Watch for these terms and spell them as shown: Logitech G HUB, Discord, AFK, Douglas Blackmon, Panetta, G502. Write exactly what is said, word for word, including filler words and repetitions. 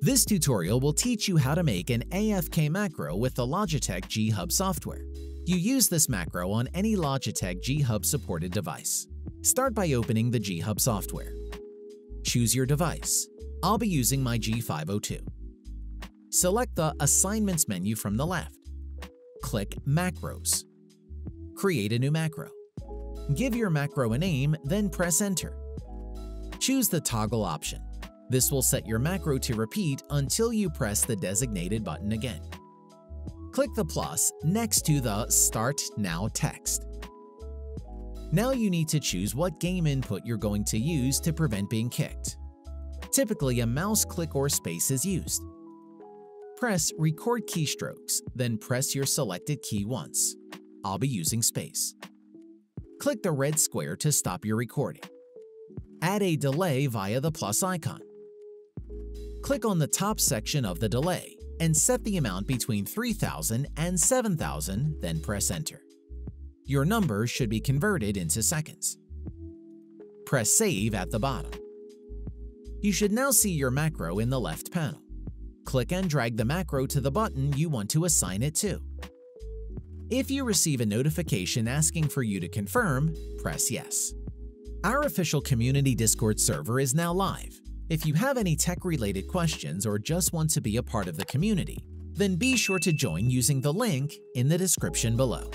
This tutorial will teach you how to make an A F K macro with the Logitech G HUB software. You use this macro on any Logitech G HUB supported device. Start by opening the G HUB software. Choose your device. I'll be using my G five oh two. Select the Assignments menu from the left. Click Macros. Create a new macro. Give your macro a name, then press Enter. Choose the Toggle option. This will set your macro to repeat until you press the designated button again. Click the plus next to the Start Now text. Now you need to choose what game input you're going to use to prevent being kicked. Typically, a mouse click or space is used. Press Record Keystrokes, then press your selected key once. I'll be using space. Click the red square to stop your recording. Add a delay via the plus icon. Click on the top section of the delay and set the amount between three thousand and seven thousand, then press Enter. Your number should be converted into seconds. Press Save at the bottom. You should now see your macro in the left panel. Click and drag the macro to the button you want to assign it to. If you receive a notification asking for you to confirm, press Yes. Our official community Discord server is now live. If you have any tech-related questions or just want to be a part of the community, then be sure to join using the link in the description below.